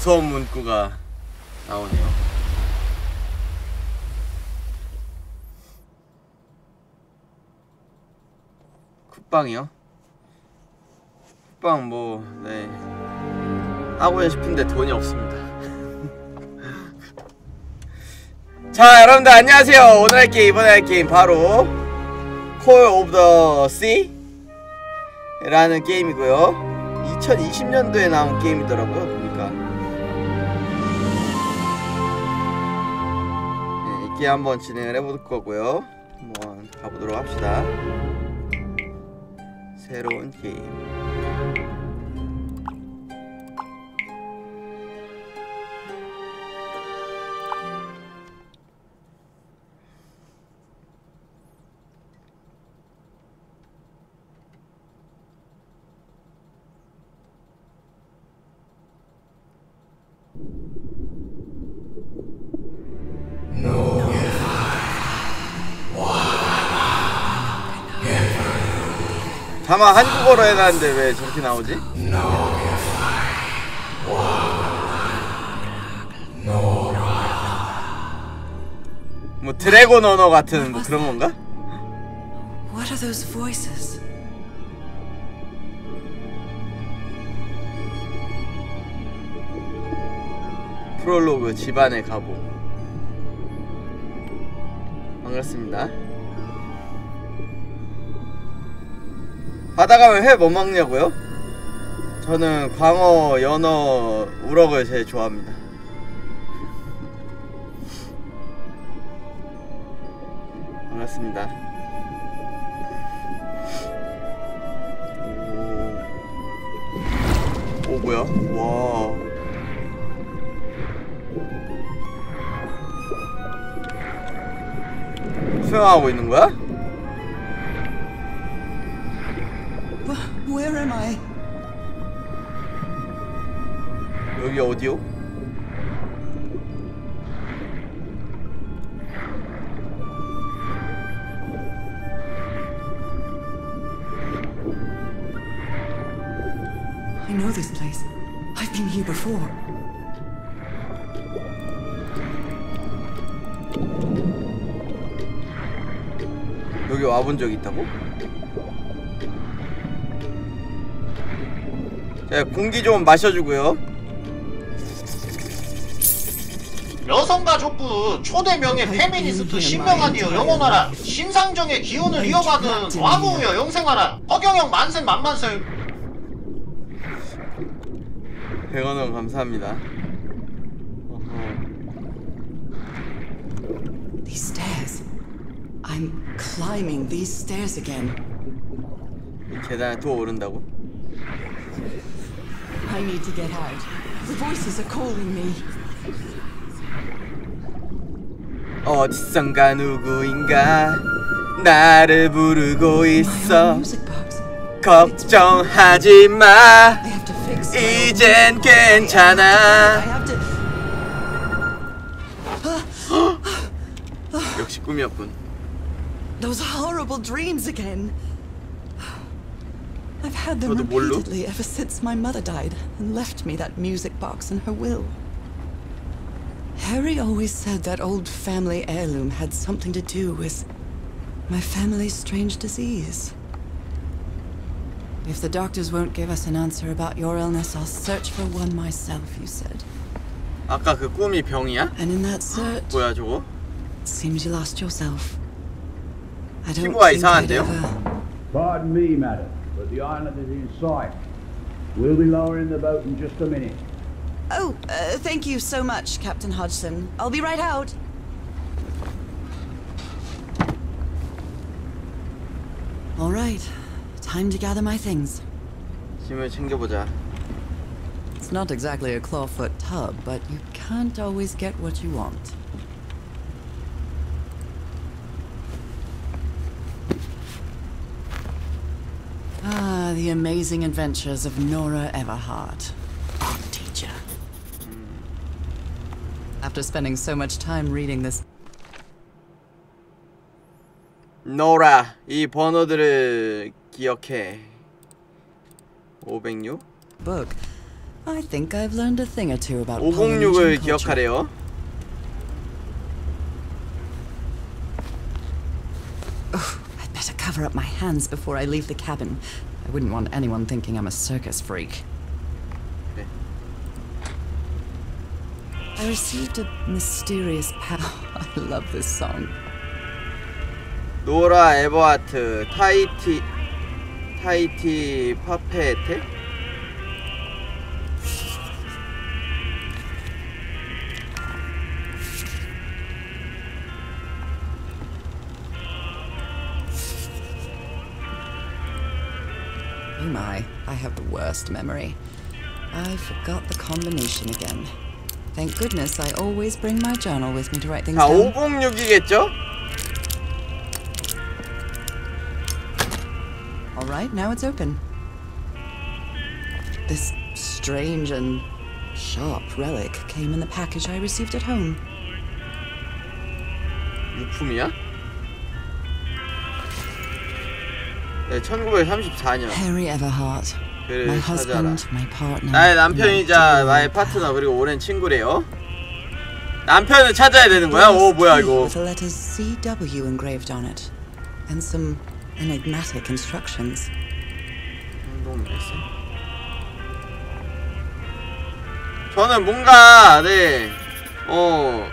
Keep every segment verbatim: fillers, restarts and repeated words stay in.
무서운 문구가 나오네요. 쿡방이요? 쿡방 뭐 네 하고는 싶은데 돈이 없습니다. 자 여러분들 안녕하세요. 오늘 할 게임, 이번에 할 게임 바로 Call of the Sea 라는 게임이고요. 이천이십 년도에 나온 게임이더라고요, 보니까. 네, 이 게임 한번 진행을 해볼 거고요. 한번 가보도록 합시다. 새로운 게임. 아마 한국어로 해야 하는데 왜 저렇게 나오지? 뭐 드래곤 언어 같은 뭐 그런 건가? What are those voices? 프롤로그 집안의 가보. 반갑습니다. 바다 가면 회 뭐 먹냐고요? 저는 광어, 연어, 우럭을 제일 좋아합니다. 반갑습니다. 오, 오 뭐야? 와. 수영하고 있는 거야? Where am I? 여기 어디요? I know this place. I've been here before. 여기 와본 적이 있다고? 네, 공기 좀 마셔주고요. 여성가족부 초대명예 페미니스트 신명하디어 영원하라. 심상정의 기운을 이어받은 와구우여 영생하라. 허경영 만세 만만세. 백원 감사합니다. 어허. These stairs. I'm climbing these stairs again. 이 계단에 또 오른다고? I need to get out. The voices are calling me. 어디선가 누구인가 나를 부르고 있어. 걱정하지 마. 이젠 괜찮아. 역시 꿈이었군. Those horrible dreams again. I've had them repeatedly ever since my mother died and left me that music box in her will. Harry always said that old family heirloom had something to do with my family's strange disease. If the doctors won't give us an answer about your illness, I'll search for one myself, you said. 아까 그 꿈이 병이야? And in that search, 뭐야 저거? It seems you lost yourself. I don't think I'd ever. Pardon me, madam. But the island is in sight. We'll be lowering the boat in just a minute. Oh, uh, thank you so much, Captain Hodgson. I'll be right out. All right, time to gather my things. 짐을 챙겨보자. It's not exactly a clawfoot tub, but you can't always get what you want. Ah, the amazing adventures of Nora Everhart, art teacher. After spending so much time reading this, Nora, 이 번호들을 기억해. 오백육 book, I think I've learned a thing or two about 오백육을 기억하래요. I'd better cover up my hands before I leave the cabin. I wouldn't want anyone thinking I'm a circus freak. I received a mysterious power. I love this song. 노라 에버하트, 타이티, 타이티 파페테. Oh my, I have the worst memory. I forgot the combination again. Thank goodness I always bring my journal with me to write things down. 아, 오백육이겠죠? Right now it's open. This strange and sharp relic came in the package I received at home. 유품이야? 네, 천구백삼십사년. Harry Everhart. my husband, my partner. 나의 남편이자 나의 파트너 그리고 오랜 친구래요. 남편을 찾아야 되는 거야? 오, 뭐야 이거? The letters C W engraved on it, and some. Enigmatic instructions. 저는 뭔가 네, 어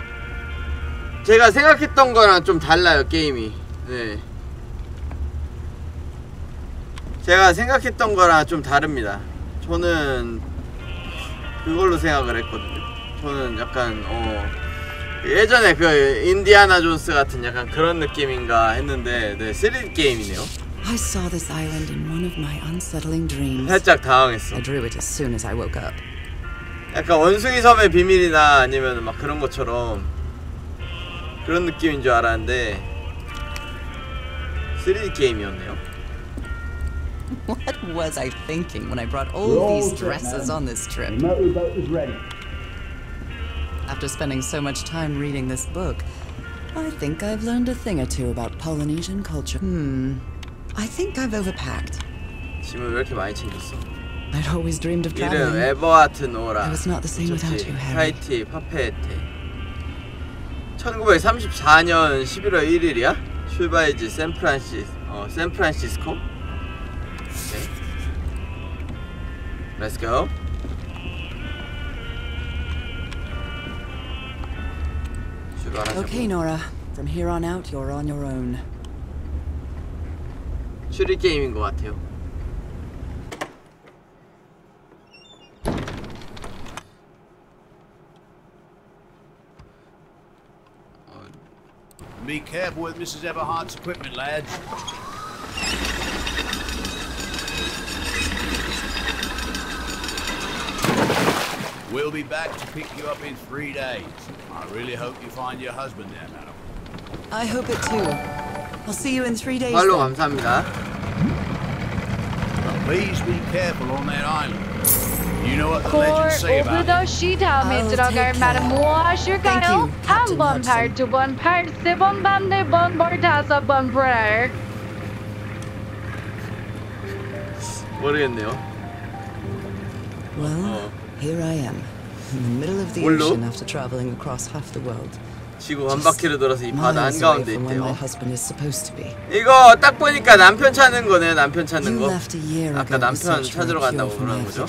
제가 생각했던 거랑 좀 달라요 게임이. 네, 제가 생각했던 거랑 좀 다릅니다. 저는 그걸로 생각을 했거든요. 저는 약간 어 예전에 그 인디아나 존스 같은 약간 그런 느낌인가 했는데 네, 쓰리 디 게임이네요. I saw this island in one of my unsettling dreams. 살짝 당황했어. I drew it as soon as I woke up. 약간 원숭이 섬의 비밀이나 아니면 막 그런 것처럼 그런 느낌인 줄 알았는데 쓰리 디 게임이었네요. What was I thinking when I brought all these dresses on this trip? The boat is ready. After spending so much time reading this book, I think I've learned a thing or two about Polynesian culture. Hmm. I think I've overpacked. 짐을 왜 이렇게 많이 챙겼어? I'd always dreamed of traveling. 이름 에버하트 노라. I was not the same without you, Harry. 타이티 파페테. 천구백삼십사년 십일월 일일이야? 출발지 샌프란시스 어 샌프란시스코. Okay. Let's go. Okay, Nora. From here on out, you're on your own. 추리 게임인 것 같아요. Be careful with Missus Everhart's equipment, lads. We'll be back to pick you up in three days. I really hope you find your husband there, madam. I hope it too. I'll see you in three days. Hello, 감사합니다. But please be careful on that island. You know what the legends say about it. 모르겠네요. Well, here I am. In the middle of the ocean after traveling across half the world. 지구 한 바퀴를 돌아서 이 바다 한가운데 있대요. 이거 딱 보니까 남편 찾는 거네. 남편 찾는 거. 아까 남편 찾으러 간다고 그러는 거죠.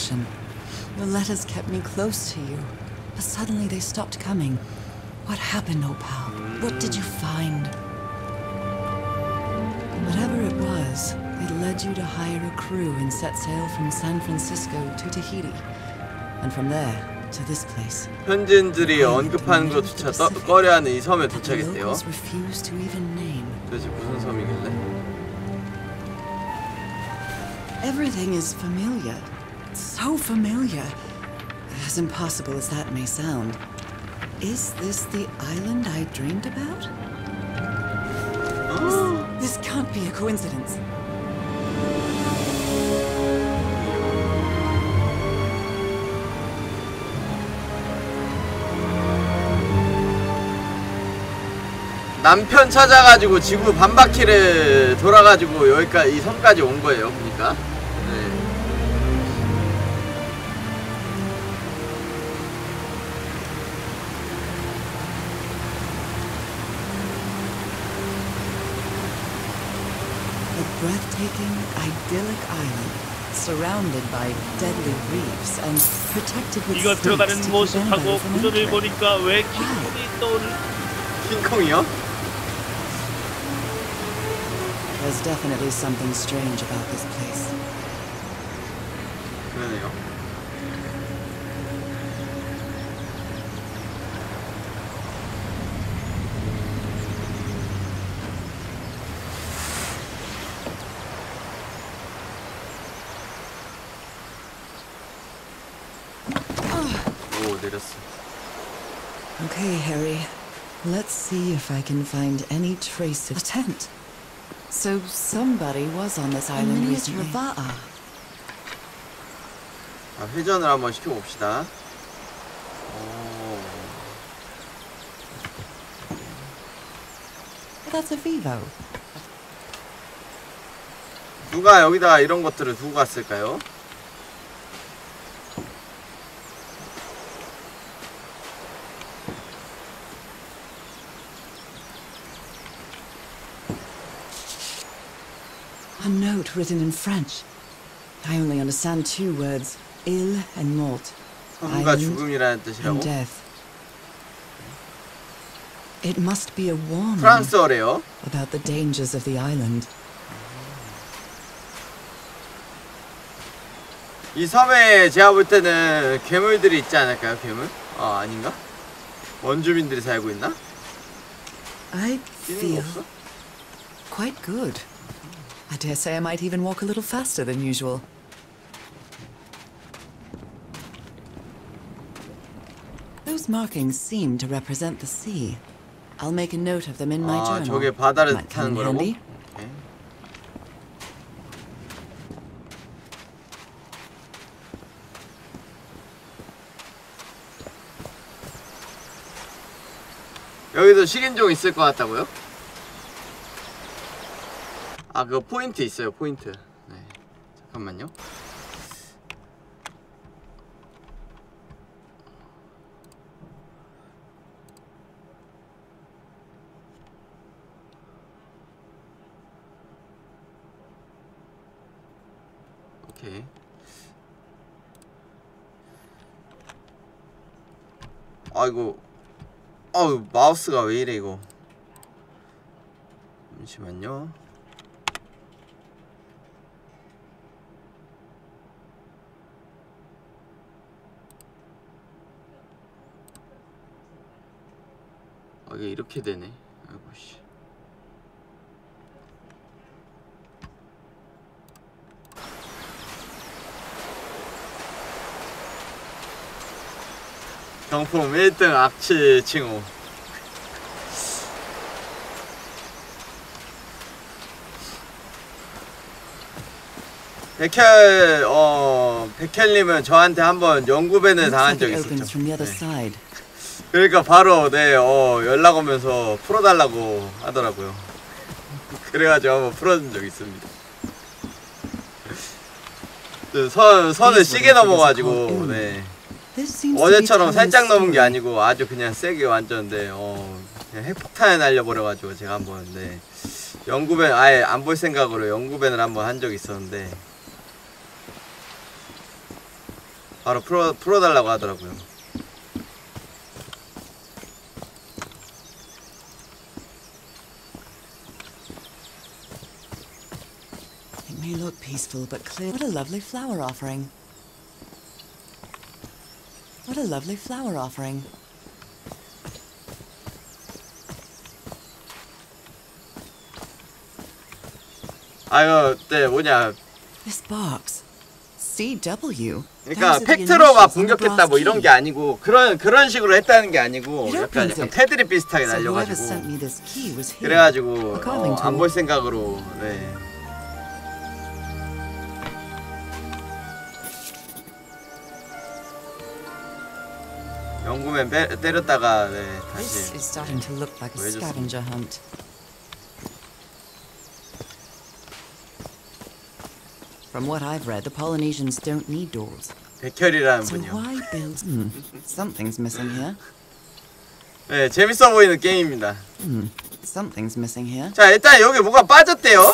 Your letters kept me close to you, but suddenly they stopped coming. What happened, old pal? What did you find? Whatever it was, it led you to hire a crew and set sail from San Francisco to Tahiti, and from there. 현지인들이 언급하는 것조차 꺼려하는 이 섬에 도착했대요. 도대체 무슨 섬이길래? Everything is familiar, so familiar. As impossible as that may sound, is this the island I dreamed about? This can't be a coincidence. 남편 찾아가지고 지구 반바퀴를 돌아가지고 여기까지 이 섬까지 온 거예요, 그러니까. 네. breathtaking, idyllic island, surrounded by deadly reefs and protected with 이걸 들어가는 모습하고 구조를 보니까 왜 킹콩이 떠오르는 킹콩이요? There's definitely something strange about this place. 그러네요. Okay, Harry. Let's see if I can find any trace of a tent. So somebody was on this island recently. 아, 회전을 한번 시켜 봅시다. That's a vivo. 누가 여기다 이런 것들을 두고 갔을까요? A note written in French. I only understand two words, ill and mort. Island and death. It must be a warning about the dangers of the island. 이 섬에 제가 볼 때는 괴물들이 있지 않을까요? 괴물? 아, 아닌가? 원주민들이 살고 있나? I feel quite good. I dare say I might even walk a little faster than usual. Those markings seem to represent the sea. I'll make a note of them in my journal. 아, 저게 바다를 뜻하는 거라고? Okay. 여기도 식인종 있을 것 같다고요? 아, 그거 포인트 있어요, 포인트. 네. 잠깐만요. 오케이. 아이고. 아우, 마우스가 왜 이래, 이거. 잠시만요. 아, 이게 이렇게 되네. 아이고 씨. 경품 일 등 악취 칭호. 백혈 어 백혈님은 저한테 한번 연구밴을 당한 적이 있었죠. 네. 그러니까 바로 네, 어, 연락 오면서 풀어달라고 하더라고요. 그래가지고 한번 풀어준 적이 있습니다. 선, 선을 시계 넘어가지고 네. 어제처럼 살짝 넘은 게 아니고 아주 그냥 세게 완전 네, 어, 그냥 핵폭탄에 날려버려가지고 제가 한번 네, 연구밴 아예 안 볼 생각으로 연구밴을 한번 한 적이 있었는데 바로 풀어, 풀어달라고 하더라고요. You look peaceful but clear. What a lovely flower offering. What a lovely flower offering. 아유, 네, 뭐냐. This box. C W. 그러니까 팩트로 막 공격했다 뭐 이런 게 아니고 그런 그런 식으로 했다는 게 아니고 약간 약간 패드립 비슷하게 날려가지고 그래가지고 어, 안 볼 생각으로 네. 연구맨 빼, 때렸다가 네, 다시 보여줬습니다. From what I've read, the Polynesians don't need doors. 백혈이라는 분이요. Something's missing here. 네, 재밌어 보이는 게임입니다. Something's missing here. 자, 일단 여기 뭐가 빠졌대요.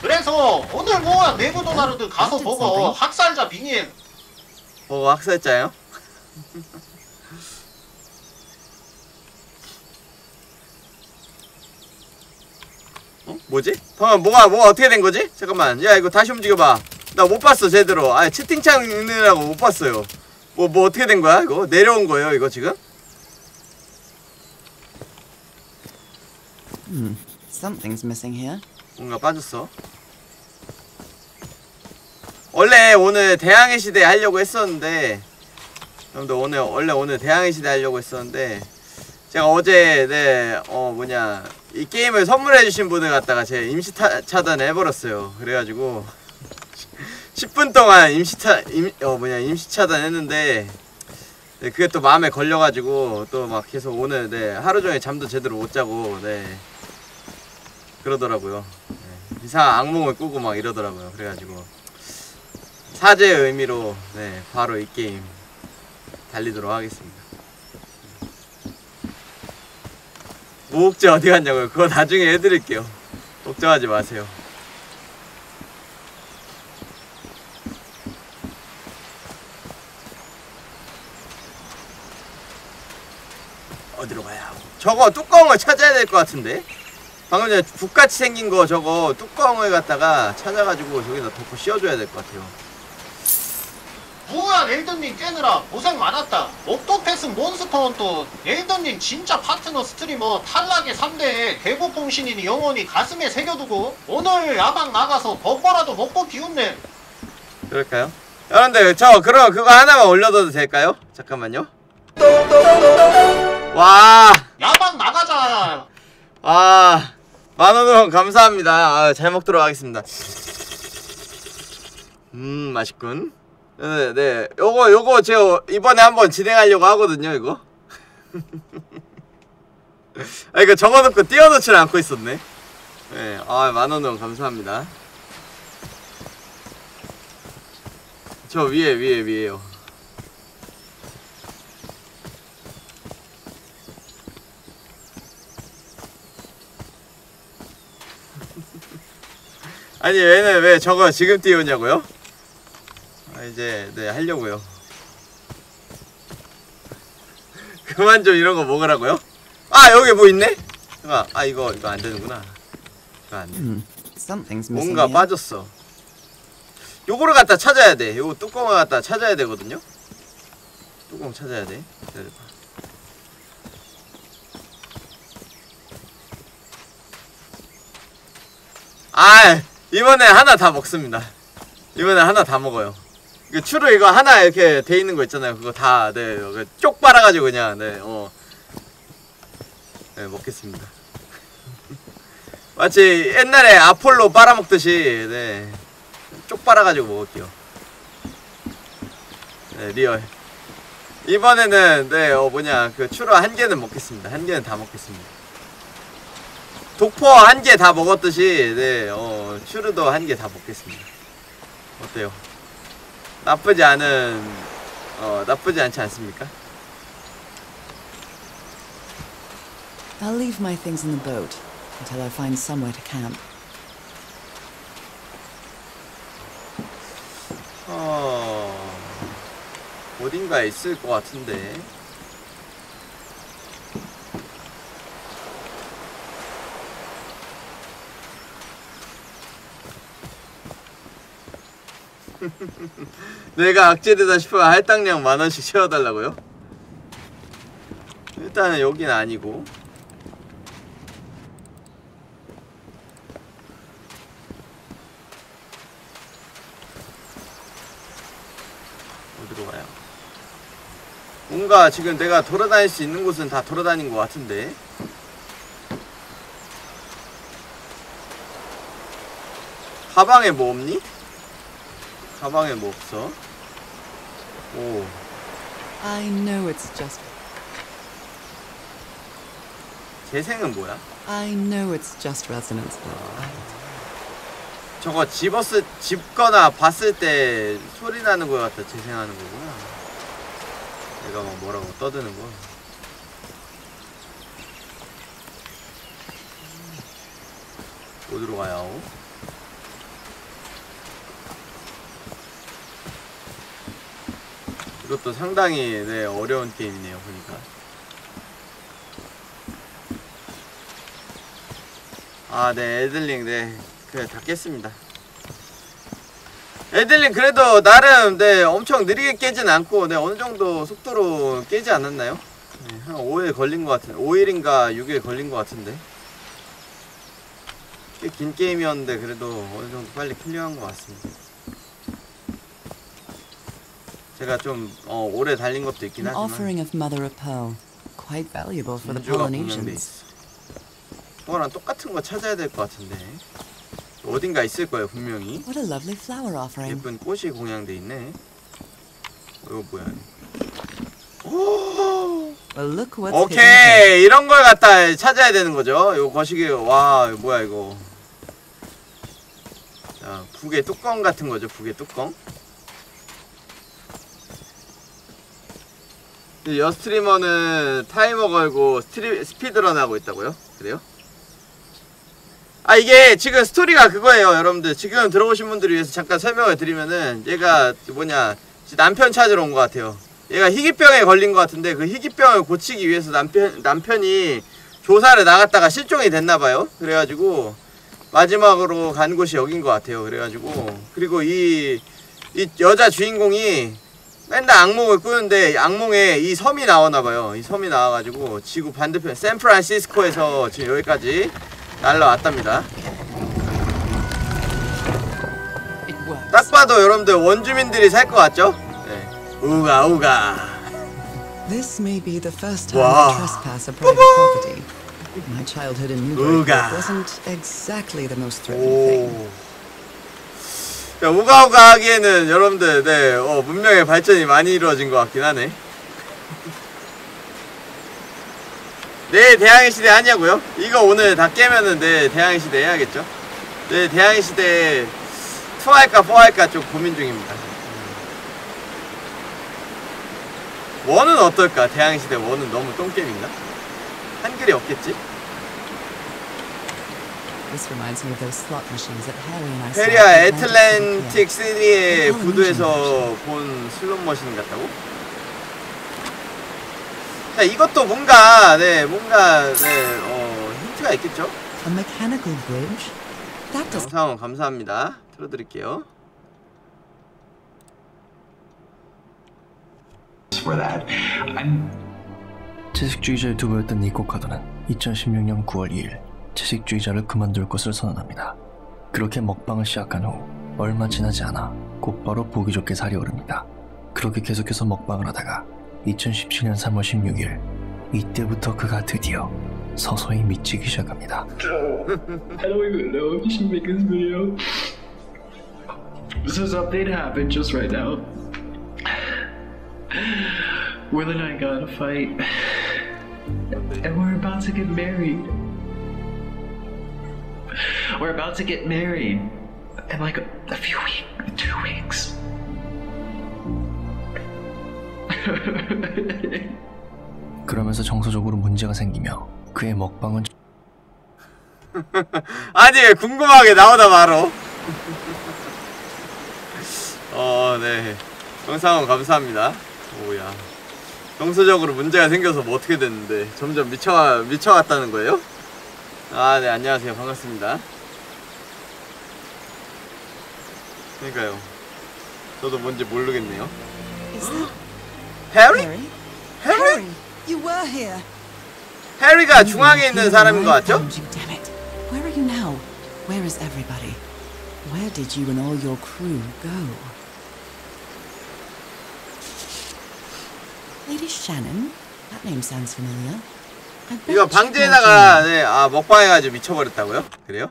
그래. 그래서 오늘 뭐 내부도나르드 가서 보고 학살자 빙의 뭐 어, 학살자요? 어? 뭐지? 방금 뭐가 뭐가 어떻게 된 거지? 잠깐만, 야 이거 다시 움직여봐. 나 못 봤어 제대로. 아 채팅창 읽느라고 못 봤어요. 뭐뭐 뭐 어떻게 된 거야 이거? 내려온 거예요 이거 지금? 음, something's missing here. 뭔가 빠졌어. 원래 오늘 대항해 시대 하려고 했었는데, 여러분들 오늘 원래 오늘 대항해 시대 하려고 했었는데, 제가 어제 네 어 뭐냐 이 게임을 선물해주신 분을 갖다가 제가 임시 타, 차단을 해버렸어요. 그래가지고 십 분 동안 임시 차 임 어 뭐냐 임시 차단했는데, 네, 그게 또 마음에 걸려가지고 또 막 계속 오늘 네 하루 종일 잠도 제대로 못 자고 네 그러더라고요. 네, 이상한 악몽을 꾸고 막 이러더라고요. 그래가지고. 사죄의 의미로 네 바로 이 게임 달리도록 하겠습니다. 무옥제 어디 갔냐고요? 그거 나중에 해드릴게요. 걱정하지 마세요. 어디로 가야 하고? 저거 두꺼운 걸 찾아야 될 것 같은데? 방금 전에 북같이 생긴 거 저거 뚜껑을 갖다가 찾아가지고 저기다 덮고 씌워줘야 될 것 같아요. 뭐야 레이더님 깨느라 고생 많았다. 옥토패스 몬스터헌터 레이더님 진짜 파트너 스트리머 탈락의 삼 대에 대구봉신인이 영원히 가슴에 새겨두고 오늘 야방 나가서 버거라도 먹고 비웃네. 그럴까요? 여러분들 저 그럼 그거 하나만 올려둬도 될까요? 잠깐만요. 와 야방 나가자. 아 만원 감사합니다. 아, 잘 먹도록 하겠습니다. 음 맛있군. 네, 네. 요거, 요거 제가 이번에 한번 진행하려고 하거든요, 이거. 아, 이거 적어놓고 띄워놓지는 않고 있었네. 네, 아, 만원 감사합니다. 저 위에, 위에, 위에요. 아니, 얘는 왜 저거 지금 띄우냐고요? 이제 네 하려고요. 그만 좀 이런 거 먹으라고요? 아 여기 뭐 있네? 잠깐 아 이거 이거 안 되는구나. 이거 안 돼. 뭔가 빠졌어. 요거를 갖다 찾아야 돼. 요거 뚜껑을 갖다 찾아야 되거든요. 뚜껑 찾아야 돼. 기다려봐. 아 이번에 하나 다 먹습니다. 이번에 하나 다 먹어요. 그 추루 이거 하나 이렇게 돼 있는 거 있잖아요. 그거 다 네 쪽 빨아가지고 그냥 네 어 네 먹겠습니다. 마치 옛날에 아폴로 빨아먹듯이 네 쪽 빨아가지고 먹을게요. 네 리얼. 이번에는 네 어 뭐냐 그 추루 한 개는 먹겠습니다. 한 개는 다 먹겠습니다. 독포 한 개 다 먹었듯이 네 어 추루도 한 개 다 먹겠습니다. 어때요? 나쁘지 않은 어 나쁘지 않지 않습니까? I'll leave my things in the boat until I find somewhere to camp. 어 어딘가에 있을 것 같은데. 내가 악질되다 싶으면 할당량 만원씩 채워달라고요? 일단은 여긴 아니고 어디로 가요? 뭔가 지금 내가 돌아다닐 수 있는 곳은 다 돌아다닌 것 같은데 가방에 뭐 없니? 가방에 뭐 없어? 오. I know it's just. 재생은 뭐야? I know it's just resonance. 아. 저거 집었을 집거나 봤을 때 소리 나는 거 같아 재생하는 거구나. 내가 막 뭐라고 떠드는 거. 어디로 가요? 이것도 상당히 네, 어려운 게임이네요, 보니까. 아, 네, 애들링, 네. 그냥 다 깼습니다. 애들링 그래도 나름 네, 엄청 느리게 깨진 않고 네, 어느 정도 속도로 깨지 않았나요? 네, 한 오 일 걸린 것 같은데, 오 일인가 육 일 걸린 것 같은데. 꽤 긴 게임이었는데 그래도 어느 정도 빨리 클리어한 것 같습니다. 제가 좀 어, 오래 달린 것도 있긴 하지만. Offering of mother of pearl, quite valuable for the Polynesians. 이거랑 똑같은 거 찾아야 될 것 같은데. 어딘가 있을 거예요, 분명히. What a lovely flower offering. 예쁜 꽃이 공양돼 있네. 이거 뭐야? 오! Well, look what's 오케이, 이런 걸 갖다 찾아야 되는 거죠. 요 거시기, 와, 이거 뭐야 이거? 자, 북의 뚜껑 같은 거죠, 북의 뚜껑. 여 스트리머는 타이머 걸고 스트리, 스피드런 하고 있다고요? 그래요? 아, 이게 지금 스토리가 그거예요, 여러분들. 지금 들어오신 분들을 위해서 잠깐 설명을 드리면은, 얘가 뭐냐, 남편 찾으러 온 것 같아요. 얘가 희귀병에 걸린 것 같은데, 그 희귀병을 고치기 위해서 남편, 남편이 조사를 나갔다가 실종이 됐나봐요. 그래가지고 마지막으로 간 곳이 여긴 것 같아요. 그래가지고, 그리고 이, 이 여자 주인공이 맨날 악몽을 꾸는데, 악몽에 이 섬이 나오나봐요. 이 섬이 나와가지고 지구 반대편 샌프란시스코에서 지금 여기까지 날라왔답니다. 딱 봐도 여러분들 원주민들이 살 것 같죠? 네. 우가 우가. This may be the first time I trespass a private property. My childhood in Newbury wasn't exactly the most thrilling thing. 자, 우가 우가 하기에는 여러분들 네, 어, 문명의 발전이 많이 이루어진 것 같긴 하네. 네, 대항해 시대 하냐고요? 이거 오늘 다 깨면은 네, 대항해 시대 해야겠죠? 네, 대항해 시대 투 할까 포 할까 좀 고민 중입니다. 원은 어떨까? 대항해 시대 원은 너무 똥게임인가? 한글이 없겠지? 페리아 애틀랜틱 시리의 구두에서 본 슬롯 머신 같다고? 자, 이것도 뭔가 네 뭔가 네 어, 힌트가 있겠죠? 영상원 감사합니다. 틀어드릴게요. 채식주의자에 두보였던 니코 카도는 이천십육 년 구월 이일 채식주의자를 그만둘 것을 선언합니다. 그렇게 먹방을 시작한 후 얼마 지나지 않아 곧바로 보기 좋게 살이 오릅니다. 그렇게 계속해서 먹방을 하다가 이천십칠 년 삼월 십육일 이때부터 그가 드디어 서서히 미치기 시작합니다. I don't even know if you should make this video. So something happened just right now. Will and I got in a fight, and we're about to get married. We're about to get married in like a, a few weeks, two weeks. 그러면서 정서적으로 문제가 생기며 그의 먹방은 아니 왜 궁금하게 나오다 말어. 어, 네. 정상원 감사합니다. 오야. 정서적으로 문제가 생겨서 뭐 어떻게 됐는데 점점 미쳐 미쳐갔다는 거예요? 아, 네, 안녕하세요. 반갑습니다. 그러니까요. 저도 뭔지 모르겠네요. 해리? 해리? 해리가 중앙에 있는 사람인 것 같죠? 이거 방지에다가 네, 아, 먹방해가지고 미쳐버렸다고요? 그래요?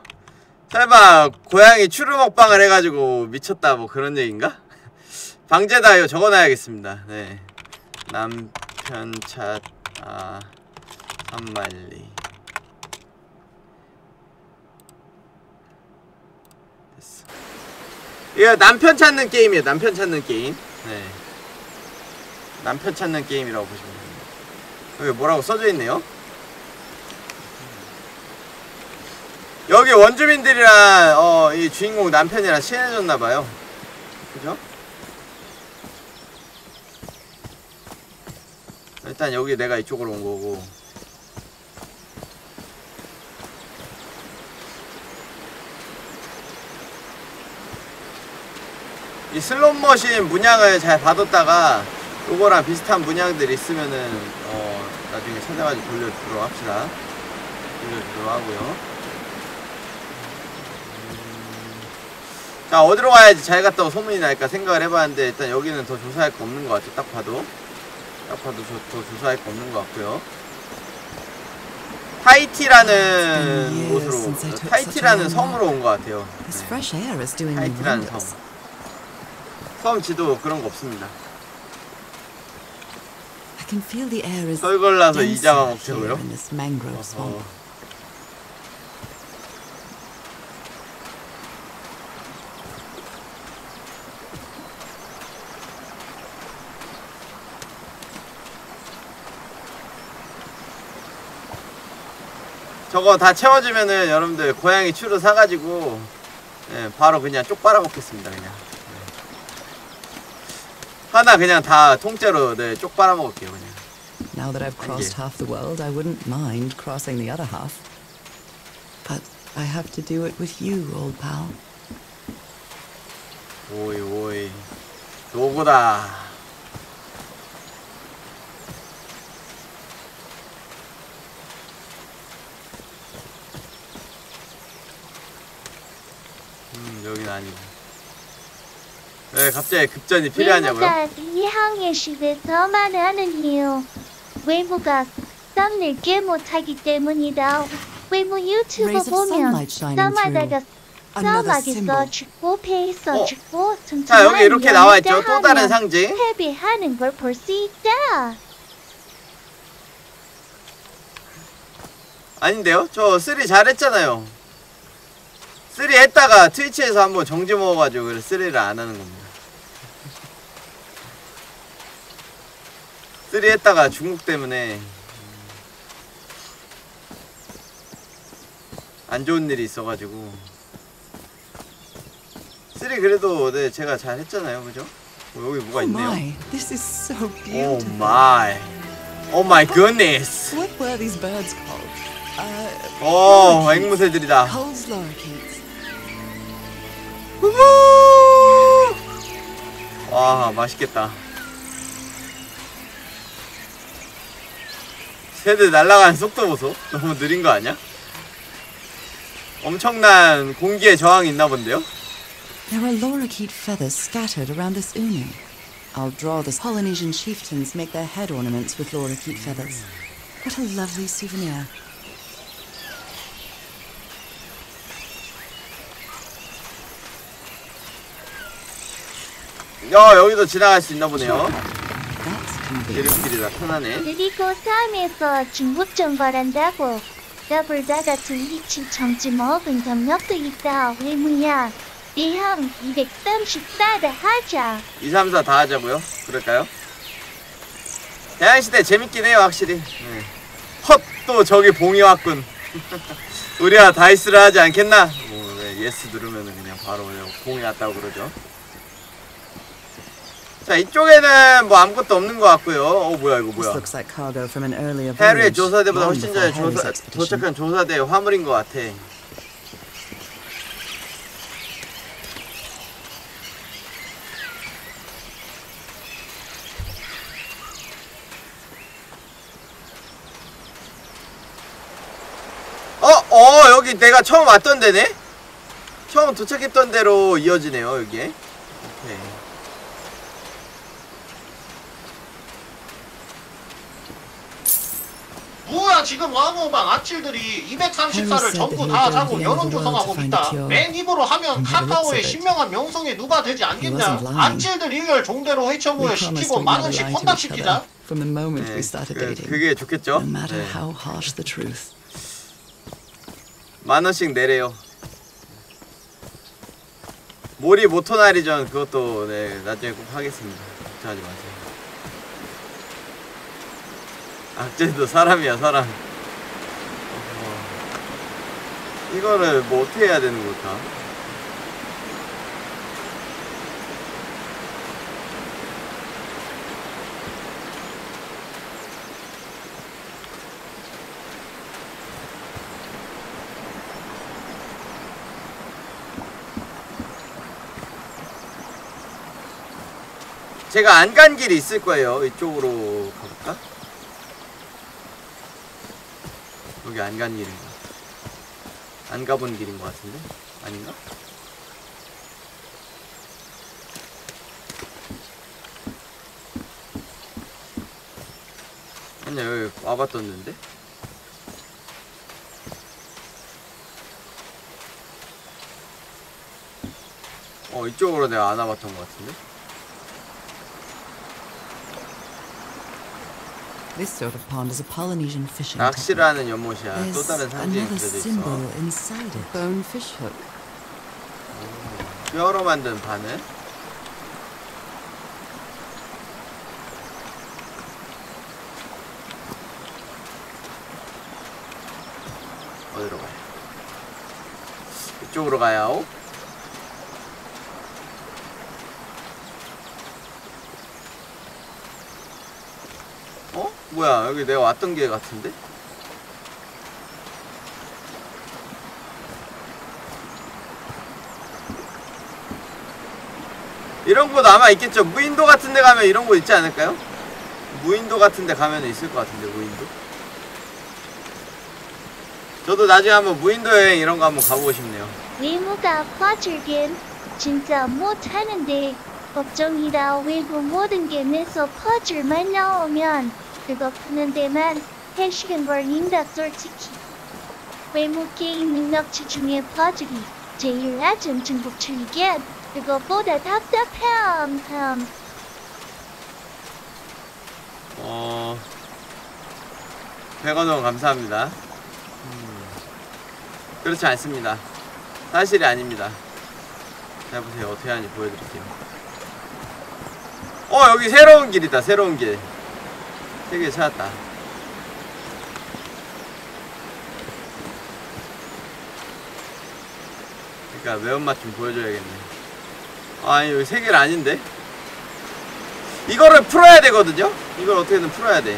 설마 고양이 추루 먹방을 해가지고 미쳤다 뭐 그런 얘기인가? 방제다 이거 적어놔야겠습니다. 네. 남편 찾아 산만리. 됐어. 이거 남편 찾는 게임이에요. 남편 찾는 게임. 네. 남편 찾는 게임이라고 보시면 됩니다. 여기 뭐라고 써져 있네요. 여기 원주민들이랑 어, 이 주인공 남편이랑 친해졌나봐요. 그죠? 일단 여기 내가 이쪽으로 온 거고. 이 슬롯머신 문양을 잘 봐뒀다가 요거랑 비슷한 문양들 있으면은 어 나중에 찾아가지고 돌려주도록 합시다. 돌려주도록 하고요. 자, 어디로 가야지 잘 갔다고 소문이 날까 생각을 해봤는데, 일단 여기는 더 조사할 거 없는 것 같죠. 딱 봐도 딱 봐도 더 조사할 거 없는 것 같고요. 타이티라는 곳으로, 타이티라는 섬으로 온 것 같아요. 네. 타이티라는 섬. 섬 지도 그런 거 없습니다. 떨걸라서 이자가 먹히고요. 어허. 저거 다 채워지면은 여러분들 고양이 추루 사가지고 예, 바로 그냥 쪽 빨아 먹겠습니다. 그냥 하나 그냥 다 통째로 네, 쪽 빨아 먹을게요 그냥. Now that I've crossed half the world, I wouldn't mind crossing the other half. But I have to do it with you, old pal. 오이 오이, 노고다. 음, 여긴 아니고. 왜 갑자기 급전이 필요하냐고요? 외모가 향해 시대 더 말하는 이유. 외모가 썸을 꽤 못하기 때문이다. 외모 유튜브 보면 썸하다가 썸하겠어 죽고 패했어 죽고 자, 여기 이렇게 나와있죠. 또 다른 상징 패배하는 걸 볼 수 있다. 아닌데요? 저 쓰리 잘했잖아요. 쓰리 했다가 트위치에서 한번 정지 먹어가지고 그래서 쓰리를 안 하는 겁니다. 쓰리 했다가 중국 때문에 안 좋은 일이 있어가지고. 쓰리 그래도 네 제가 잘 했잖아요, 그죠? 어, 여기 뭐가 있네요. Oh my, oh my goodness. 오, 앵무새들이다. 와, 맛있겠다. 새들 날아가는 속도 보소. 너무 느린 거 아니야? 엄청난 공기의 저항이 있나 본데요. There are lorikeet feathers scattered around this unu. I'll draw the Polynesian chieftains make their head ornaments with lorikeet feathers. What a lovely souvenir. 야, 여기도 지나갈 수 있나 보네요. 대륙길이라 편하네. 그리고 섬에서 중국 정발한다고 더블다가 둘리친 정지 먹은 경력도 있다. 외무야 내형 이백삼십사 다 하자. 이백삼십사 다 하자고요? 그럴까요? 대항시대 재밌긴 해요 확실히. 네. 헛! 또 저기 봉이 왔군. 우리가 다이스를 하지 않겠나? 뭐, 네, 예스 누르면은 그냥 바로 봉이 왔다고 그러죠. 자, 이쪽에는 뭐 아무것도 없는 것 같고요. 어 뭐야 이거 뭐야. 해리의 조사대보다 훨씬 전에 조사, 도착한 조사대의 화물인 것 같아. 어? 어 여기 내가 처음 왔던 데네? 처음 도착했던 데로 이어지네요 여기에. 오케이. 뭐야 지금 왕호방 아찔들이 이백삼십사를 전부 다 자고 여론조성하고 있다. 맨 입으로 하면 카카오의 신명한 명성에 누가 되지 않겠냐. 아찔들 일렬 종대로 해쳐모여 시키고 만원씩 혼납시키자. 네, 그, 그게 좋겠죠. 네. 만원씩 내래요. 몰이 모토나리 전 그것도 네, 나중에 꼭 하겠습니다. 걱정하지 마세요. 악재도 사람이야 사람. 어, 이거를 뭐 어떻게 해야 되는 걸까? 제가 안 간 길이 있을 거예요. 이쪽으로 가볼까? 여기 안 간 길인가? 안 가본 길인 것 같은데? 아닌가? 아니야, 여기 와봤었는데? 어, 이쪽으로 내가 안 와봤던 것 같은데? This sort of pond is a Polynesian fishing technique. 낚시라는 연못이야. 또 다른 상징이 그려져 있어. Bone fish hook. 뼈로 만든 바늘. 어디로 가요? 이쪽으로 가요. 뭐야, 여기 내가 왔던 길 같은데? 이런 곳 아마 있겠죠. 무인도 같은 데 가면 이런 곳 있지 않을까요? 무인도 같은 데 가면 있을 것 같은데, 무인도. 저도 나중에 한번 무인도 여행 이런 거 한번 가보고 싶네요. 외모가 과출겐 진짜 못하는데 걱정이다. 외부 모든 게 내서 퍼즐만 나오면 그거 푸는 데만 한 시간 걸린다. 솔직히 외모 게임 능력치 중에 퍼즐이 제일 낮은 중복출이게 그거보다 답답함. 함. 어... 백원 감사합니다. 음... 그렇지 않습니다. 사실이 아닙니다. 자, 보세요. 어떻게 하는지 보여드릴게요. 어, 여기 새로운 길이다. 새로운 길. 세계 찾았다. 그러니까 매운맛 좀 보여줘야겠네. 아니, 여기 세 개는 아닌데? 이거를 풀어야 되거든요? 이걸 어떻게든 풀어야 돼.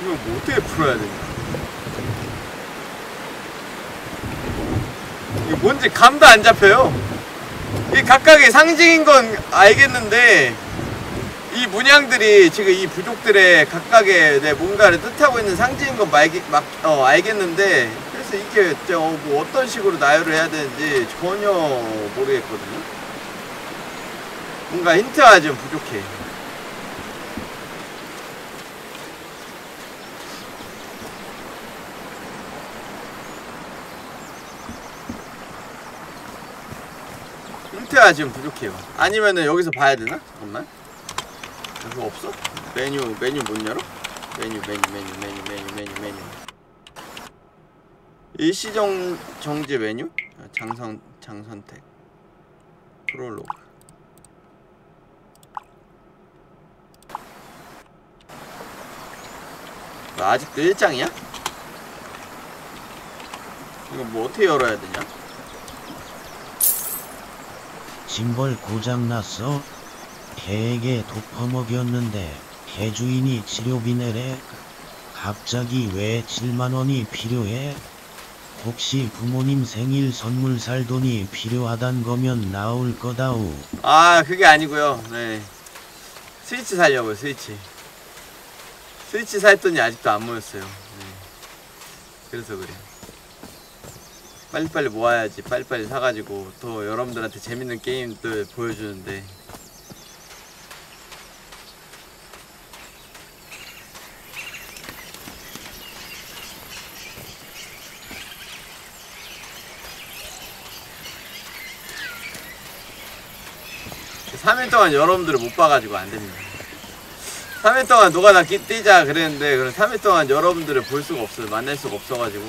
이걸 뭐 어떻게 풀어야 되냐? 이게 뭔지 감도 안 잡혀요. 이게 각각의 상징인 건 알겠는데 이 문양들이 지금 이 부족들의 각각의 내 뭔가를 뜻하고 있는 상징인 건 말기, 막, 어, 알겠는데 그래서 이게 어, 뭐 어떤 식으로 나열을 해야 되는지 전혀 모르겠거든요. 뭔가 힌트가 좀 부족해. 힌트가 지금 부족해요. 아니면은 여기서 봐야 되나? 잠깐만. 여기 없어? 메뉴, 메뉴 못 열어? 메뉴, 메뉴, 메뉴, 메뉴, 메뉴, 메뉴, 메뉴. 일시정, 정지 메뉴? 장선, 장선택. 프롤로그. 아직도 일장이야? 이거 뭐 어떻게 열어야 되냐? 짐벌 고장났어? 개에게 도퍼먹였는데 개주인이 치료비 내래. 갑자기 왜 칠만 원이 필요해? 혹시 부모님 생일 선물 살 돈이 필요하단 거면 나올 거다우. 아, 그게 아니고요. 네, 스위치 살려고요. 스위치 스위치 살 돈이 아직도 안 모였어요. 네. 그래서 그래. 빨리빨리 모아야지. 빨리빨리 사가지고 또 여러분들한테 재밌는 게임들 보여주는데. 삼 일 동안 여러분들을 못 봐가지고 안 됩니다. 삼 일 동안 누가 나 뛰자 그랬는데 그럼 삼 일 동안 여러분들을 볼 수가 없어요. 만날 수가 없어가지고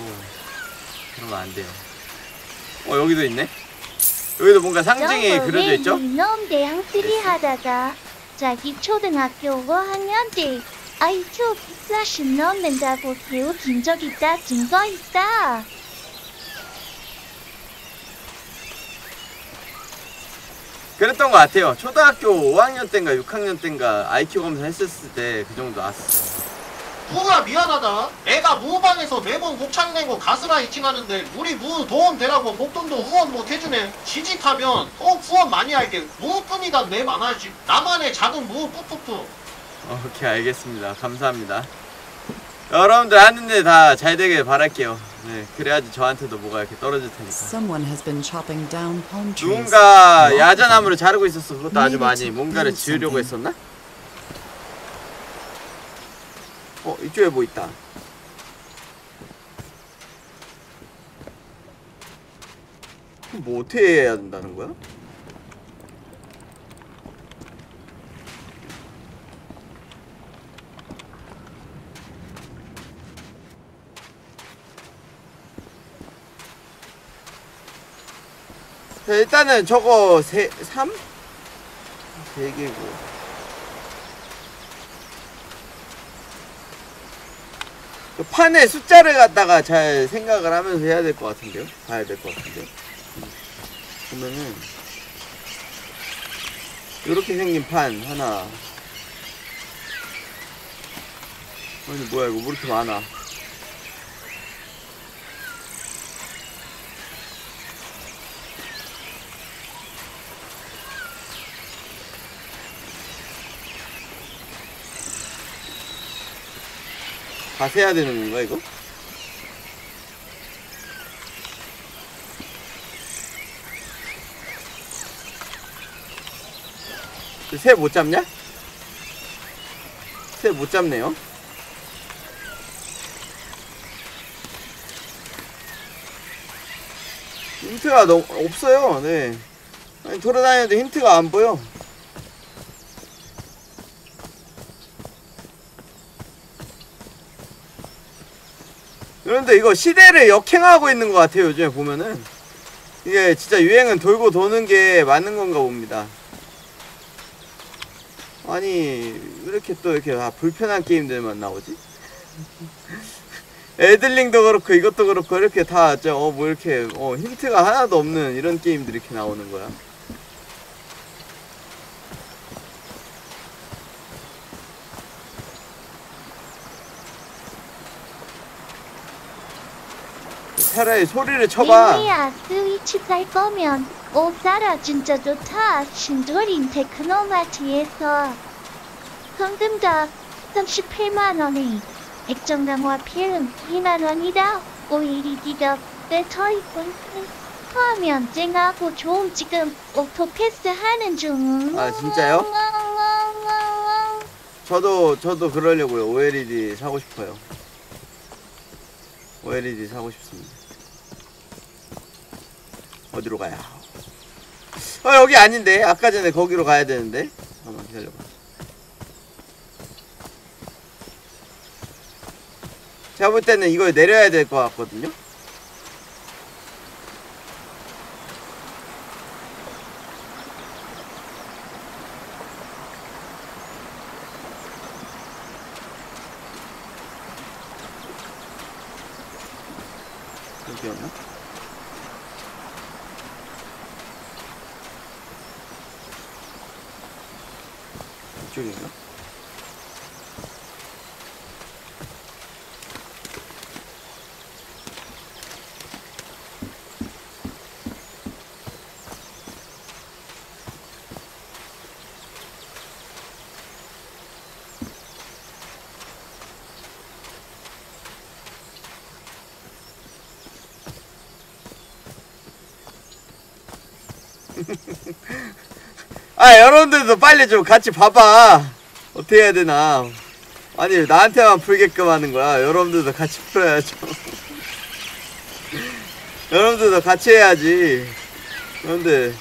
그러면 안 돼요. 어, 여기도 있네. 여기도 뭔가 상징이 그려져 있죠? 놈대 항트리 하다가 자기 초등학교 오 학년 때 아이큐 백사십 넘는다고 배우긴 적 있다. 증거 있다. 그랬던 것 같아요. 초등학교 오 학년 때인가 육 학년 때인가 아이큐 검사 했었을 때 그 정도 나왔어. 부가 미안하다. 애가 무방에서 매번 목창내고 가스라이팅하는데 우리 무 도움되라고 목돈도 후원 못해주네. 취직하면 꼭 후원 많이 할게. 무뿐이다 내 많아지. 나만의 작은 무 뿌뿌뿌. 오케이 알겠습니다. 감사합니다. 여러분들 하는데 다 잘되길 바랄게요. 네, 그래야지 저한테도 뭐가 이렇게 떨어질 테니까. 누군가 야자나무를 자르고 있었어. 그것도 아주 많이. 뭔가를 지으려고 했었나? 어, 이쪽에 뭐 있다. 뭐 어떻게 해야 된다는 거야? 자, 일단은 저거 세, 삼? 세 개고. 그 판의 숫자를 갖다가 잘 생각을 하면서 해야 될 것 같은데요? 봐야 될 것 같은데요? 보면은 요렇게 생긴 판 하나. 아니 뭐야 이거 뭐 이렇게 많아. 다 세야 되는 건가 이거? 새 못 잡냐? 새 못 잡네요. 힌트가 너무 없어요. 네. 아니 돌아다니는데 힌트가 안 보여. 그런데 이거 시대를 역행하고 있는 것 같아요. 요즘에 보면은 이게 진짜 유행은 돌고 도는 게 맞는 건가 봅니다. 아니 이렇게 또 이렇게 다 불편한 게임들만 나오지? 애들링도 그렇고 이것도 그렇고 이렇게 다 어 뭐 이렇게 어 힌트가 하나도 없는 이런 게임들이 이렇게 나오는 거야. 차라리 소리를 쳐봐. 미미야 스위치 살 거면 오 사라 진짜 좋다. 신도림 테크노마트에서 현금가 삼십팔만 원이 액정강화 필름 이만 원이다. 오일이기가 배터리 콘크림 포함면 쨍하고 좋음. 지금 오토패스 하는 중. 아 진짜요? 저도 저도 그러려고요. 오엘이디 사고 싶어요. 오엘이디 사고 싶습니다. 어디로 가야? 어 여기 아닌데 아까 전에 거기로 가야 되는데. 잠깐만 기다려봐. 제가 볼 때는 이걸 내려야 될 것 같거든요. 여기였나? 이쪽인가? 아 여러분들도 빨리 좀 같이 봐봐. 어떻게 해야 되나. 아니 나한테만 풀게끔 하는 거야. 여러분들도 같이 풀어야죠. 여러분들도 같이 해야지. 여러분들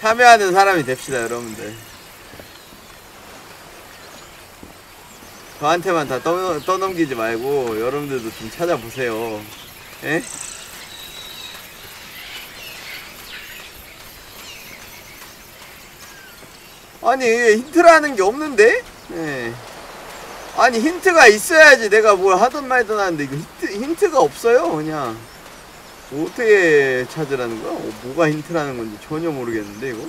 참여하는 사람이 됩시다. 여러분들 저한테만 다 떠, 떠넘기지 말고 여러분들도 좀 찾아보세요. 에? 아니 힌트라는 게 없는데? 네. 아니 힌트가 있어야지 내가 뭘 하든 말든 하는데 이거 힌트, 힌트가 없어요. 그냥 어떻게 찾으라는 거야? 어, 뭐가 힌트라는 건지 전혀 모르겠는데 이거?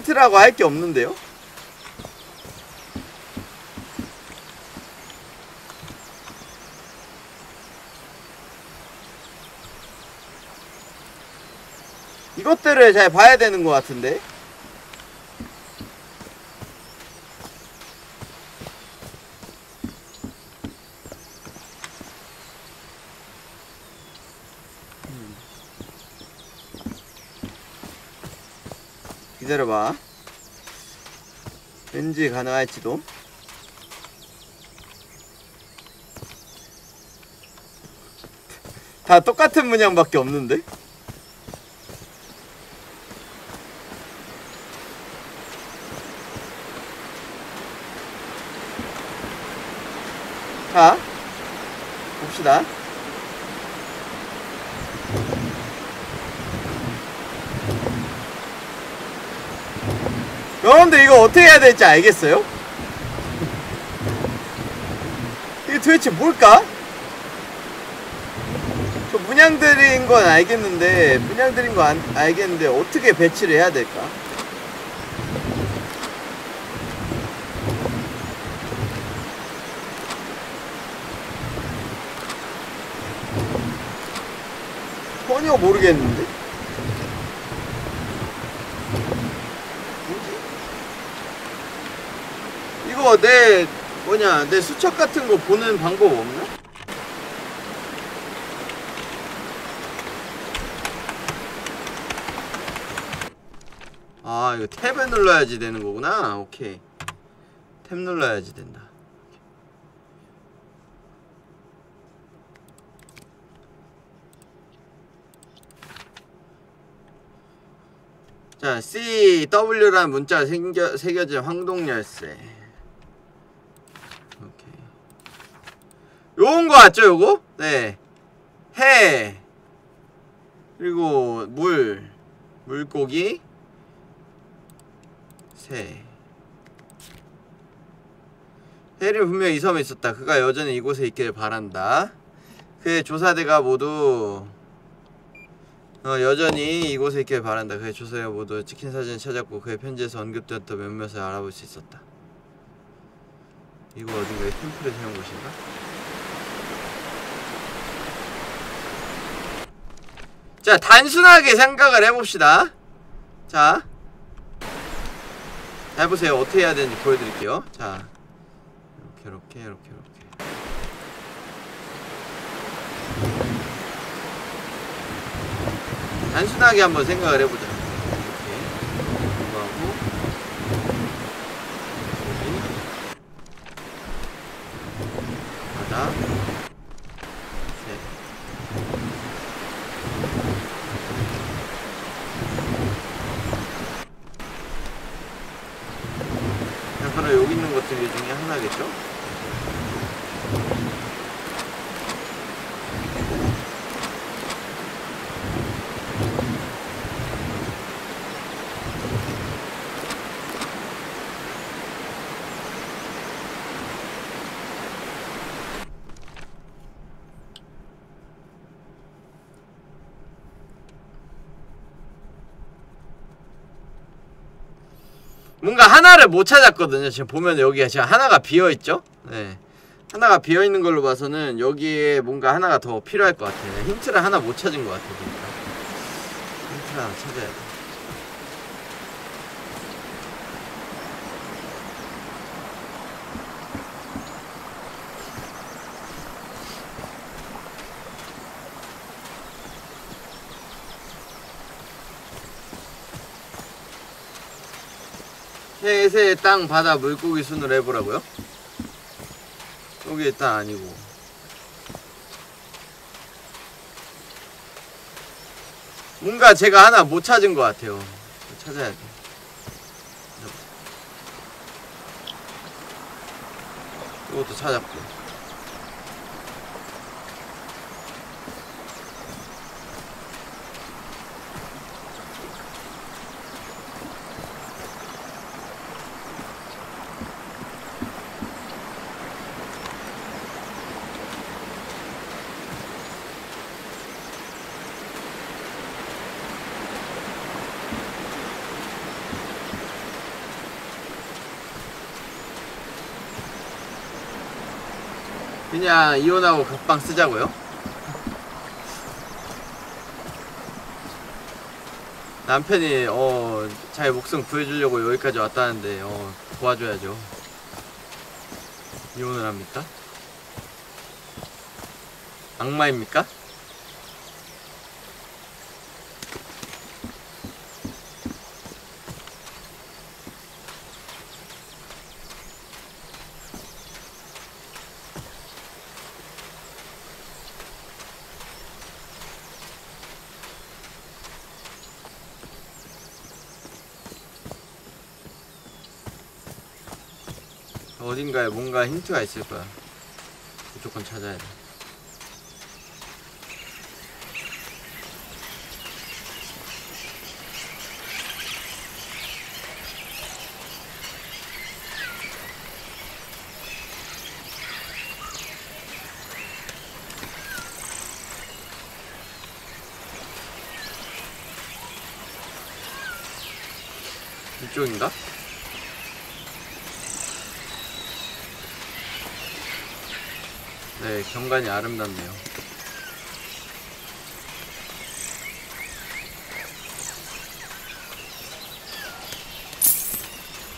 힌트라고 할 게 없는데요? 이것들을 잘 봐야 되는 것 같은데? 기다려봐. 왠지 가능할지도. 다 똑같은 문양밖에 없는데? 자, 봅시다. 여러분들 이거 어떻게 해야 될지 알겠어요? 이게 도대체 뭘까? 저 문양들인 건 알겠는데 문양들인 건 알겠는데 어떻게 배치를 해야 될까? 전혀 모르겠는데? 뭐지? 이거 내 뭐냐 내 수첩 같은 거 보는 방법 없나? 아 이거 탭을 눌러야지 되는 거구나. 오케이, 탭 눌러야지 된다. 자, 씨더블유라는 문자가 생겨, 새겨진 황동열쇠. 오케이. 요건 거 같죠, 요거? 네. 해. 그리고, 물. 물고기. 새. 해는 분명히 이 섬에 있었다. 그가 여전히 이곳에 있길 바란다. 그의 조사대가 모두 어, 여전히 이곳에 있길 바란다. 그의 조사가 모두 찍힌 사진을 찾았고 그의 편지에서 언급되었던 몇몇을 알아볼 수 있었다. 이거 어딘가에 템플을 세운 곳인가? 자, 단순하게 생각을 해봅시다. 자, 잘 보세요. 어떻게 해야 되는지 보여드릴게요. 자, 이렇게 이렇게 이렇게 이렇게 단순하게 한번 생각을 해보자. 이렇게 이거 하고 여기 바다 셋. 바로 여기 있는 것들 중에 하나겠죠? 뭔가 하나를 못 찾았거든요. 지금 보면 여기가 지금 하나가 비어있죠? 네. 하나가 비어있는 걸로 봐서는 여기에 뭔가 하나가 더 필요할 것 같아요. 힌트를 하나 못 찾은 것 같아요. 그러니까. 힌트를 하나 찾아야 돼. 새, 땅, 바다, 물고기 순으로 해보라고요? 여기 일단 아니고 뭔가 제가 하나 못 찾은 것 같아요. 찾아야 돼. 이것도 찾았고 그냥 이혼하고 각방 쓰자고요? 남편이 어, 자기 목숨 구해주려고 여기까지 왔다는데 어, 도와줘야죠. 이혼을 합니까? 악마입니까? 어딘가에 뭔가 힌트가 있을 거야. 무조건 찾아야 돼. 이쪽인가? 네, 경관이 아름답네요.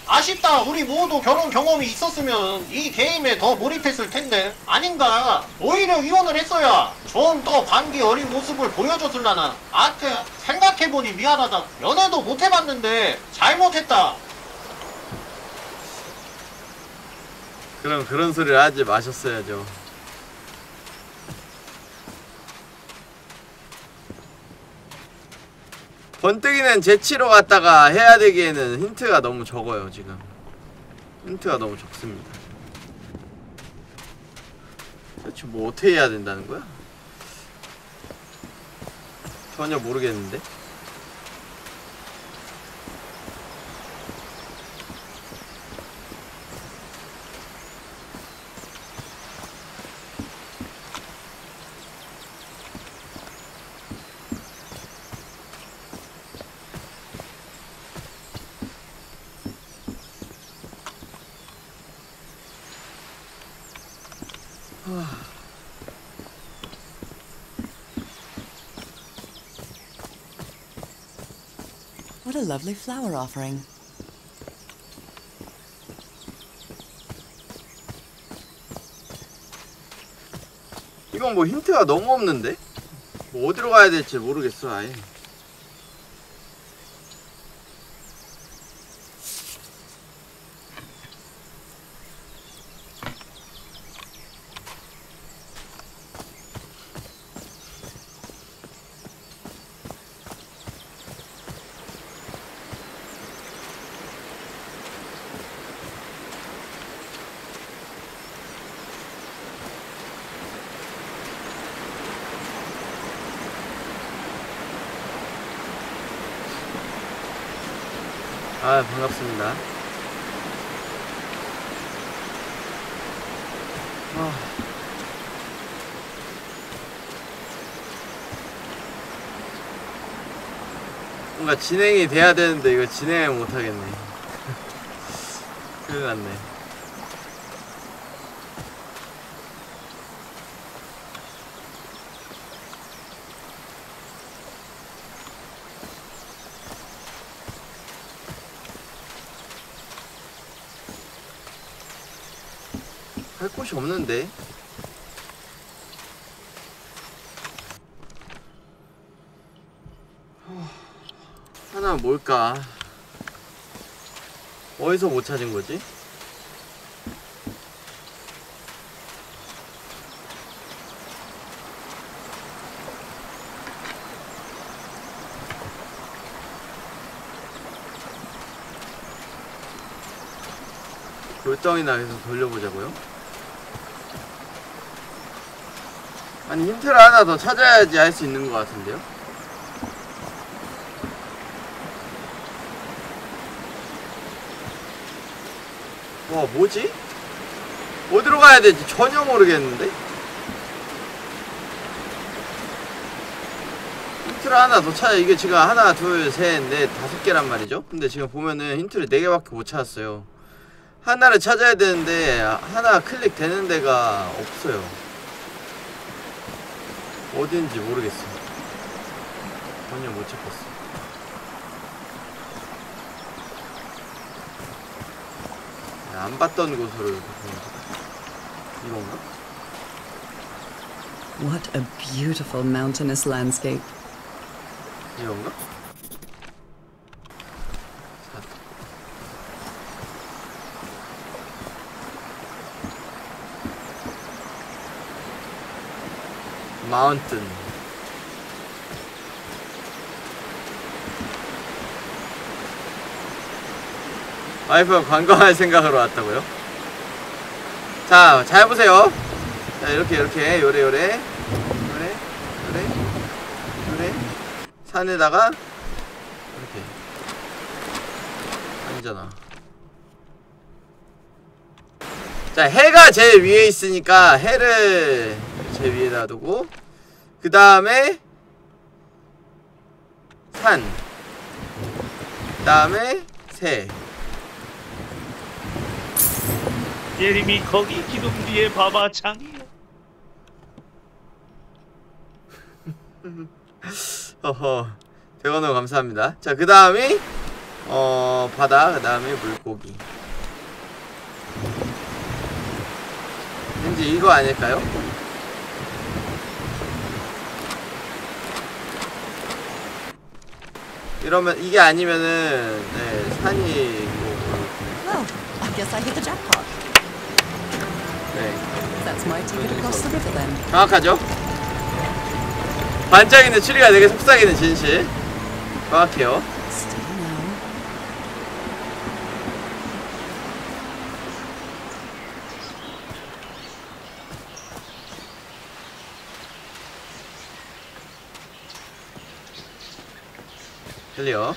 아쉽다. 우리 모두 결혼 경험이 있었으면 이 게임에 더 몰입했을 텐데. 아닌가? 오히려 이혼을 했어야 좀 더 관계 어린 모습을 보여줬을라나. 아트, 생각해보니 미안하다. 연애도 못해봤는데 잘못했다. 그럼 그런 소리를 하지 마셨어야죠. 번뜩이는 재치로 갔다가 해야 되기에는 힌트가 너무 적어요. 지금 힌트가 너무 적습니다. 대체 뭐 어떻게 해야 된다는 거야? 전혀 모르겠는데. A lovely flower offering. 이건 뭐 힌트가 너무 없는데? 뭐 어디로 가야 될지 모르겠어 아예. 아, 반갑습니다. 아. 뭔가 진행이 돼야 되는데 이거 진행을 못하겠네. 큰일 났네. 할 곳이 없는데. 하나 뭘까? 어디서 못 찾은 거지? 골덩이나 계속 돌려보자고요? 아니 힌트를 하나 더 찾아야지 할 수 있는 것 같은데요? 와 뭐지? 어디로 가야 되지? 전혀 모르겠는데? 힌트를 하나 더 찾아. 이게 지금 하나 둘 셋 넷 다섯 개란 말이죠? 근데 지금 보면은 힌트를 네 개밖에 못 찾았어요. 하나를 찾아야 되는데 하나 클릭되는 데가 없어요. 어딘지 모르겠어. 전혀 못 찾겠어. 안 봤던 곳으로 이건가? What a beautiful mountainous landscape. 이건가? 마운틴. 와이프가 관광할 생각으로 왔다고요? 자, 잘 보세요. 자, 이렇게 이렇게 요래 요래 요래 요래 요래 산에다가 이렇게 아니잖아. 자, 해가 제일 위에 있으니까 해를 제일 위에다 두고 그 다음에 산, 그 다음에 새. 예림이 거기 기둥 뒤에 봐봐, 장이야. 어허, 백원 감사합니다. 자, 그 다음이 어 바다, 그 다음에 물고기. 왠지 이거 아닐까요? 이러면 이게 아니면은 네 산이 뭐. I guess I hit the jackpot. 네. 정확하죠? 반짝이는 추리가 되게 속삭이는 진실. 정확해요. 클리어.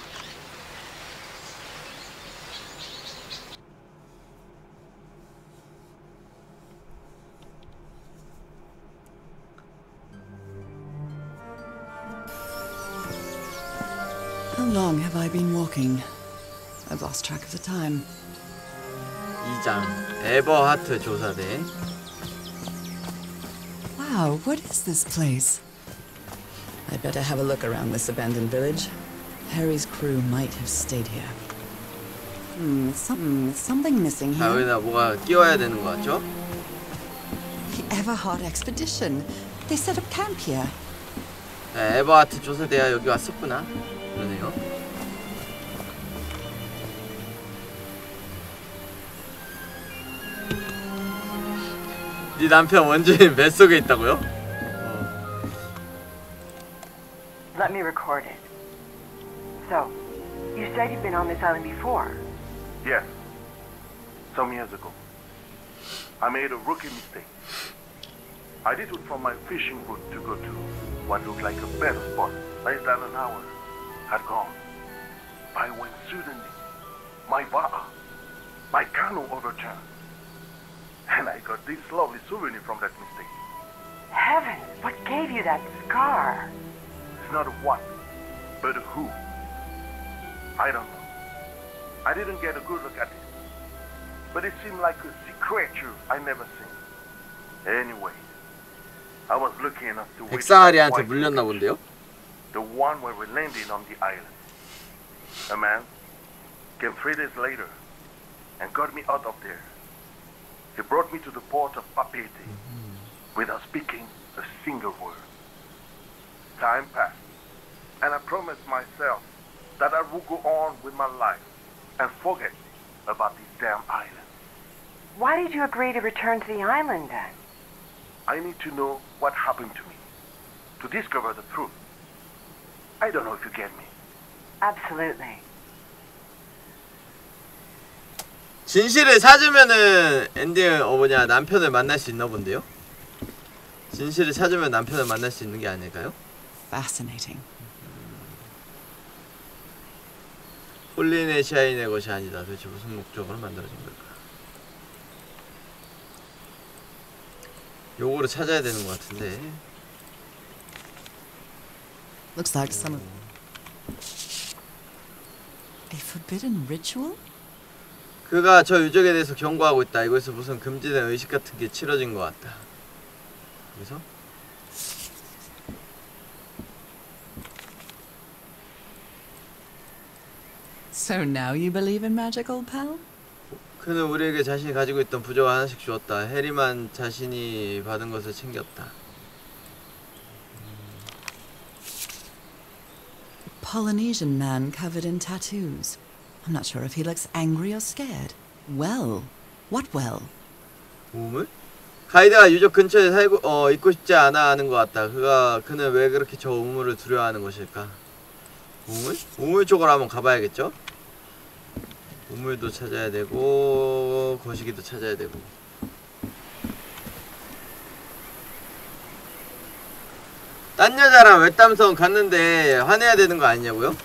How long have I been walking? I've lost track of the time. 이장 에버하트 조사대. Wow, what is this place? I'd better have a look around this abandoned village. Harry's crew might have stayed here. Hmm, something, something missing here. 아, 여기다 뭐가 끼워야 되는 거 같죠? The Everhart expedition. They set up camp here. 네, 에버하트 조사대야 여기 왔었구나. 그러네요. 네 남편 원주민 뱃속에 있다고요? 어. Let me record it. So, you said you've been on this island before? Yes. Some years ago. I made a rookie mistake. I did it from my fishing boat to go to what looked like a better spot, less than an hour. Had gone. I went suddenly. My ba'a, my canoe overturned. And I got this lovely souvenir from that mistake. Heaven, what gave you that scar? It's not a what, but a who. I don't know. I didn't get a good look at it. But it seemed like a sea creature I never seen. Anyway, I was lucky enough to wait for the one where we landed on the island. A man came three days later and got me out of there. He brought me to the port of Papeete mm-hmm. without speaking a single word. Time passed, and I promised myself that I would go on with my life and forget about this damn island. Why did you agree to return to the island then? I need to know what happened to me, to discover the truth. I don't know if you get me. Absolutely. 진실을 찾으면은 엔딩 어 뭐냐 남편을 만날 수 있나 본데요. 진실을 찾으면 남편을 만날 수 있는 게 아닐까요? Fascinating. 폴리네시아인의 것이 아니다. 도대체 무슨 목적으로 만들어진 걸까? 요거를 찾아야 되는 것 같은데. Looks like some a forbidden ritual. 그가 저 유적에 대해서 경고하고 있다. 이곳에서 무슨 금지된 의식 같은 게 치러진 것 같다. 여기서? So now you believe in magic, old pal? 그는 우리에게 자신이 가지고 있던 부적을 하나씩 주었다. 해리만 자신이 받은 것을 챙겼다. Polynesian man covered in tattoos. I'm not sure if he looks angry or scared. Well, what well? 우물? 가이드가 유적 근처에 살고 어 있고 싶지 않아 하는 것 같다. 그가 그는 왜 그렇게 저 우물을 두려워하는 것일까? 우물? 우물 쪽으로 한번 가봐야겠죠? 우물도 찾아야 되고 거시기도 찾아야 되고. 딴 여자랑 외딴섬 갔는데 화내야 되는 거 아니냐고요?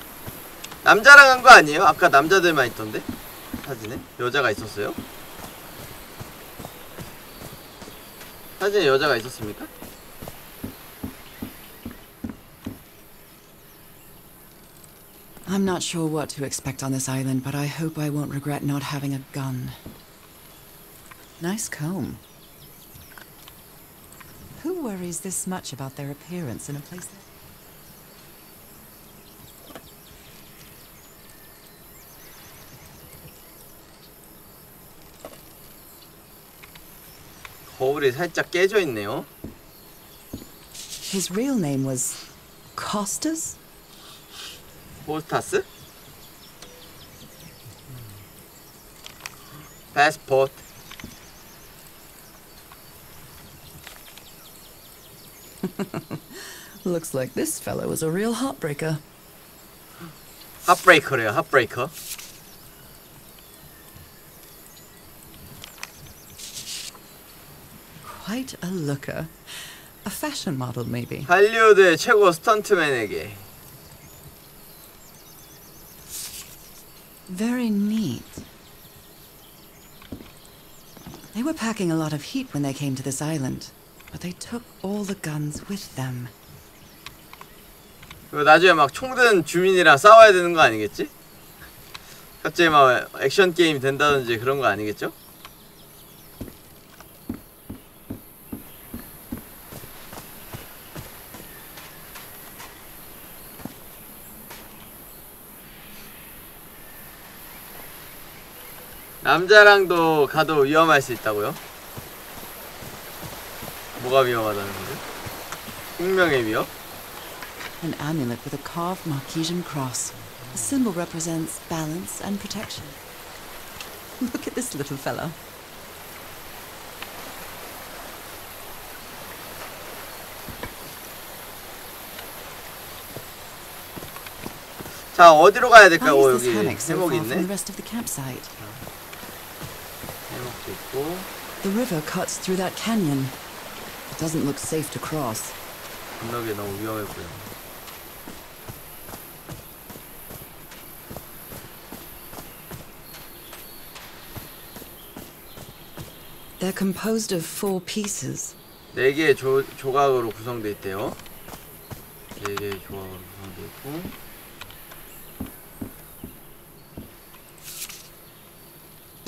남자랑 간 거 아니에요? 아까 남자들만 있던데? 사진에? 여자가 있었어요? 사진에 여자가 있었습니까? I'm not sure what to expect on this island, but I hope I won't regret not having a gun. Nice comb. Who worries this much about their appearance in a place that... 거울이 살짝 깨져 있네요. His real name was Costas? 코스타스? 패스포트. Looks like this fellow was a real heartbreaker. Heartbreaker래요, heartbreaker. Quite a looker. A fashion model, maybe. 할리우드의 최고 스턴트맨에게. Very neat. They were packing a lot of heat when they came to this island, but they took all the guns with them. 그리고 나중에 막 총든 주민이랑 싸워야 되는 거 아니겠지? 갑자기 막 액션 게임 된다든지 그런 거 아니겠죠? 남자랑도 가도 위험할 수 있다고요? 뭐가 위험하다는 거죠? 생명의 위협? An amulet with a carved Marquesian cross. The symbol represents balance and protection. Look at this little fellow. 자, 어디로 가야 될까? 오, 여기 해먹이 있네. The river cuts through that canyon. It doesn't look safe to cross. 건너기 너무 위험해 보여. They're composed of four pieces. 네 개의 조, 조각으로 구성돼 있대요. 네 개의 조각으로 구성돼 있고.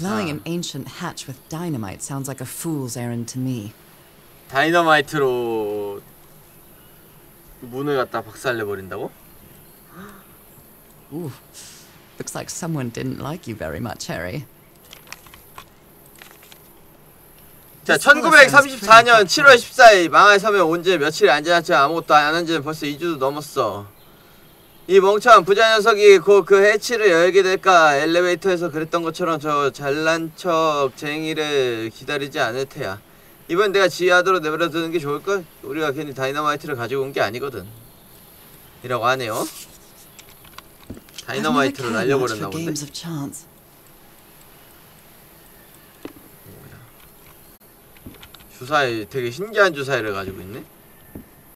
Blowing an ancient hatch with dynamite sounds like a fool's errand to me. 다이너마이트로 문을 갖다 박살내 버린다고? Ooh, looks like someone didn't like you very much, Harry. 자, 천구백삼십사년 칠월 십사일 망할 섬에 온 지 며칠이 안 지났지만 아무것도 안 한 지는 벌써 이 주도 넘었어. 이 멍청한 부자 녀석이 곧 그 해치를 열게 될까. 엘리베이터에서 그랬던 것처럼 저 잘난 척 쟁이를 기다리지 않을 테야. 이번 내가 지휘하도록 내버려두는 게 좋을걸? 우리가 괜히 다이너마이트를 가지고 온 게 아니거든. 이라고 하네요. 다이너마이트로 날려버렸나 본데. 주사위 되게 신기한 주사위를 가지고 있네.